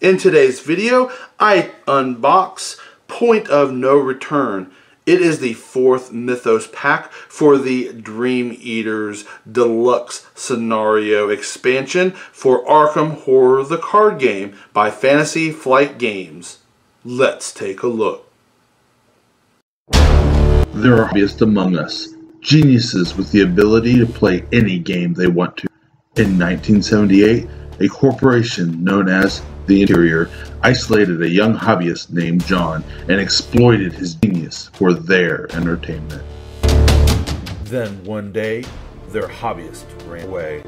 In today's video, I unbox Point of No Return. It is the fourth Mythos pack for the Dream Eaters Deluxe Scenario expansion for Arkham Horror the Card Game by Fantasy Flight Games. Let's take a look. There are hobbyists among us, geniuses with the ability to play any game they want to. In 1978, a corporation known as The Interior isolated a young hobbyist named John and exploited his genius for their entertainment. Then one day, their hobbyist ran away.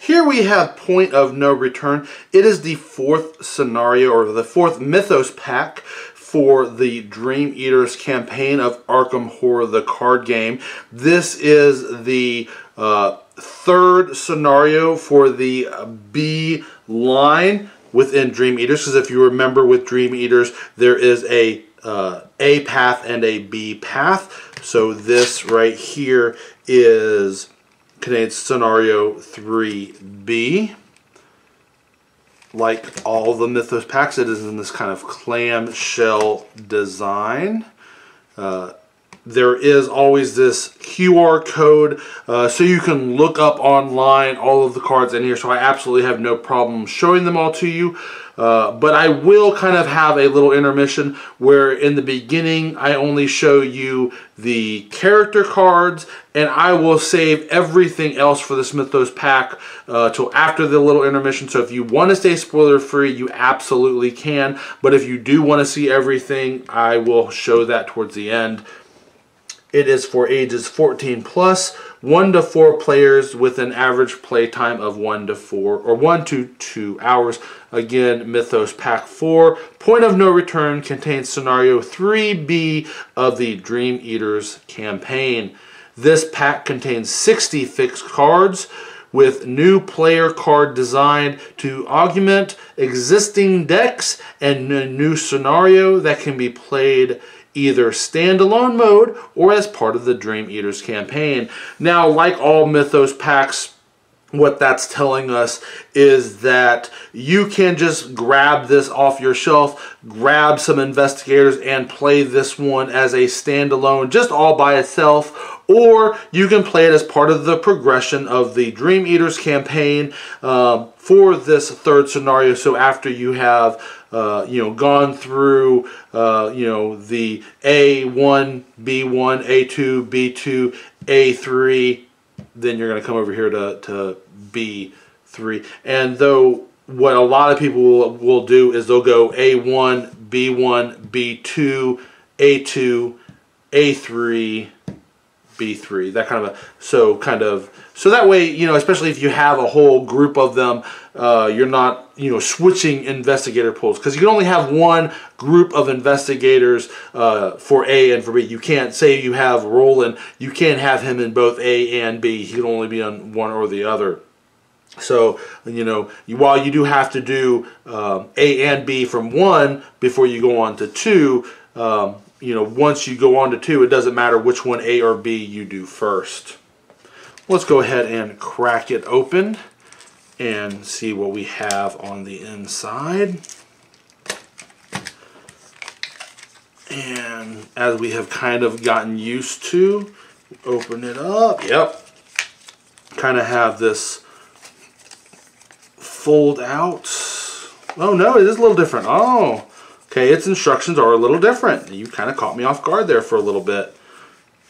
Here we have Point of No Return. It is the fourth scenario, or the fourth Mythos pack for the Dream Eaters campaign of Arkham Horror the Card Game. This is the third scenario for the B line within Dream Eaters, because if you remember with Dream Eaters, there is a path and a B path. So this right here is contains scenario 3B. Like all the Mythos packs, it is in this kind of clamshell design. There is always this QR code, so you can look up online all of the cards in here, so I absolutely have no problem showing them all to you. But I will kind of have a little intermission where in the beginning I only show you the character cards, and I will save everything else for this Mythos pack till after the little intermission. So if you want to stay spoiler free, you absolutely can. But if you do want to see everything, I will show that towards the end. It is for ages 14 plus, 1 to 4 players with an average play time of 1 to 2 hours. Again, Mythos Pack 4, Point of No Return, contains Scenario 3B of the Dream Eaters campaign. This pack contains 60 fixed cards with new player card design to augment existing decks, and a new scenario that can be played either standalone mode or as part of the Dream Eaters campaign. Now, like all Mythos packs, what that's telling us is that you can just grab this off your shelf, grab some investigators, and play this one as a standalone, just all by itself, or you can play it as part of the progression of the Dream Eaters campaign for this third scenario. So after you have gone through the A1, B1, A2, B2, A3, then you're going to come over here to B3. And though what a lot of people will do is they'll go A1, B1, B2, A2, A3, B3. That kind of so that way, especially if you have a whole group of them, you're not, switching investigator pools, because you can only have one group of investigators for A and for B. You can't say you have Roland, you can't have him in both A and B. He can only be on one or the other. So, while you do have to do A and B from 1 before you go on to 2, once you go on to 2, it doesn't matter which one, A or B, you do first. Let's go ahead and crack it open and see what we have on the inside. And as we have kind of gotten used to, open it up. Yep. Kind of have this fold out. Oh no, it is a little different. Oh. Okay, its instructions are a little different. You kind of caught me off guard there for a little bit.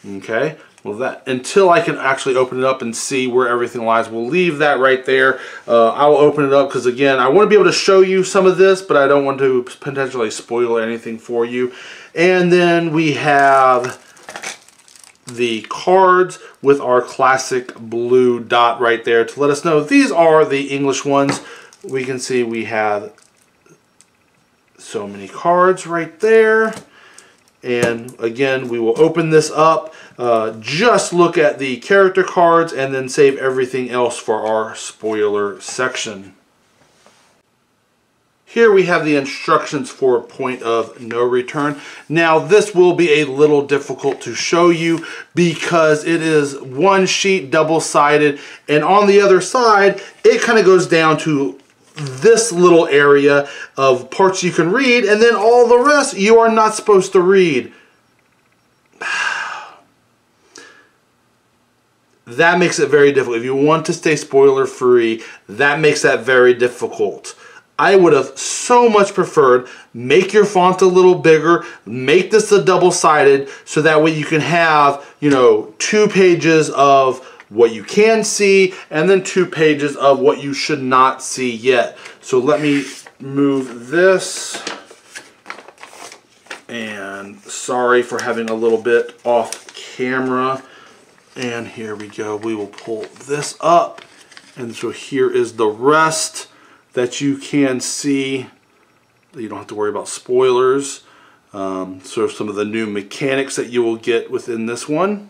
Okay, well that, until I can actually open it up and see where everything lies, we'll leave that right there. I'll open it up because, again, I want to be able to show you some of this, but I don't want to potentially spoil anything for you. And then we have the cards with our classic blue dot right there to let us know these are the English ones. We can see we have so many cards right there, and again we will open this up, just look at the character cards, and then save everything else for our spoiler section. Here we have the instructions for a Point of No Return. Now this will be a little difficult to show you because it is one sheet, double-sided, and on the other side it kind of goes down to this little area of parts you can read, and then all the rest you are not supposed to read. That makes it very difficult. If you want to stay spoiler-free, that makes that very difficult. I would have so much preferred make your font a little bigger, make this a double-sided, so that way you can have, you know, 2 pages of what you can see and then 2 pages of what you should not see yet. So let me move this. And sorry for having a little bit off camera. And here we go. We will pull this up. And so here is the rest that you can see. You don't have to worry about spoilers. Sort of some of the new mechanics that you will get within this one.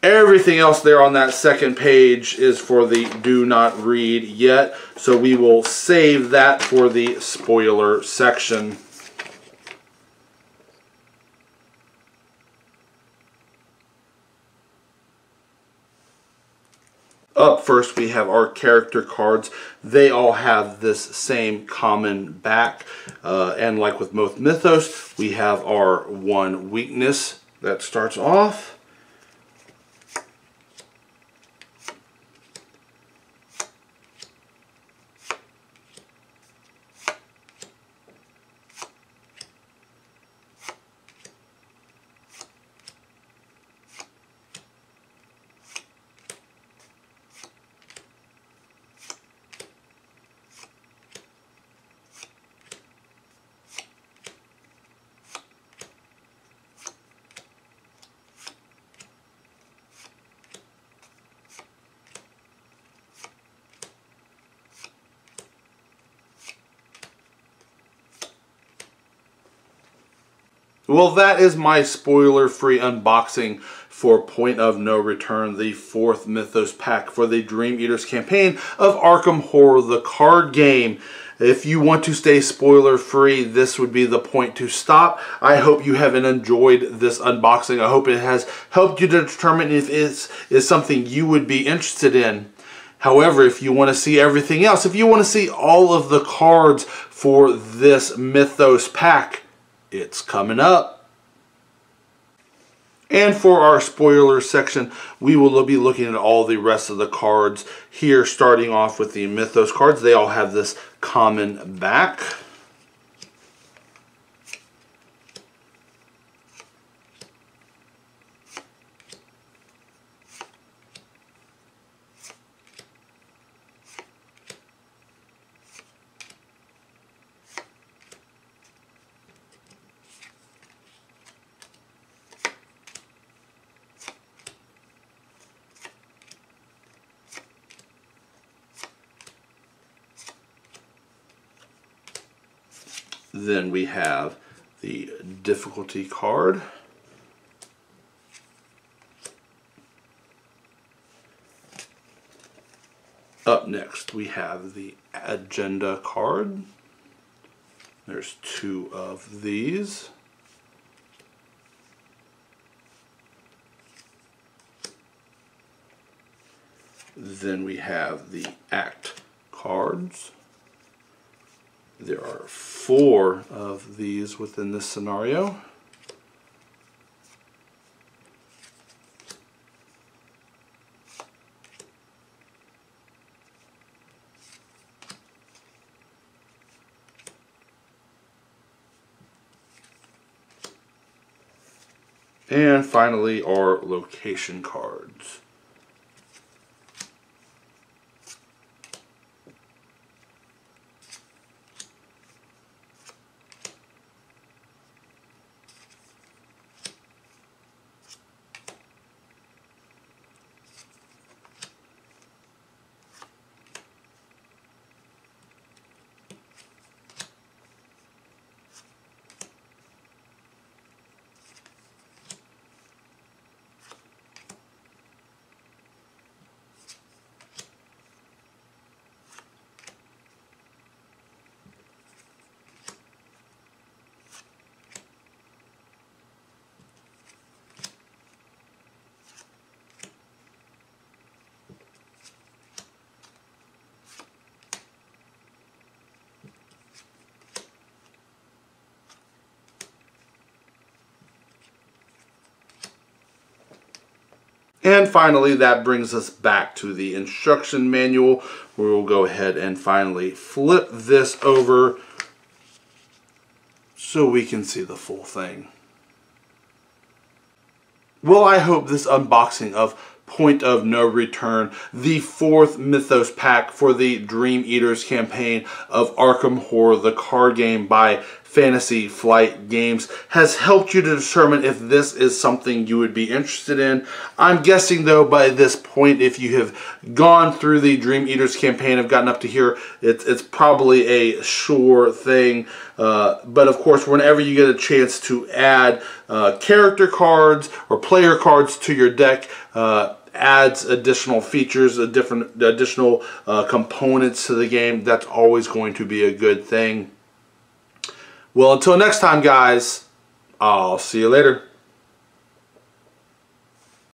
Everything else there on that second page is for the do not read yet. So we will save that for the spoiler section. Up first we have our character cards. They all have this same common back, and like with most Mythos, we have our one weakness that starts off. Well, that is my spoiler-free unboxing for Point of No Return, the 4th Mythos pack for the Dream Eaters campaign of Arkham Horror, the card game. If you want to stay spoiler-free, this would be the point to stop. I hope you have enjoyed this unboxing. I hope it has helped you to determine if it is something you would be interested in. However, if you want to see everything else, if you want to see all of the cards for this Mythos pack, it's coming up. And for our spoiler section, we will be looking at all the rest of the cards here, starting off with the Mythos cards. They all have this common back. Then we have the difficulty card. Up next we have the agenda card. There's 2 of these. Then we have the act cards. There are 4 of these within this scenario. And finally, our location cards. And finally, that brings us back to the instruction manual. We'll go ahead and finally flip this over so we can see the full thing. Well, I hope this unboxing of Point of No Return, the fourth Mythos pack for the Dream Eaters campaign of Arkham Horror, the card game by Fantasy Flight Games, has helped you to determine if this is something you would be interested in. I'm guessing though by this point, if you have gone through the Dream Eaters campaign, have gotten up to here, it's probably a sure thing. But of course, whenever you get a chance to add character cards or player cards to your deck, adds additional features, additional components to the game, that's always going to be a good thing. Well, until next time, guys, I'll see you later.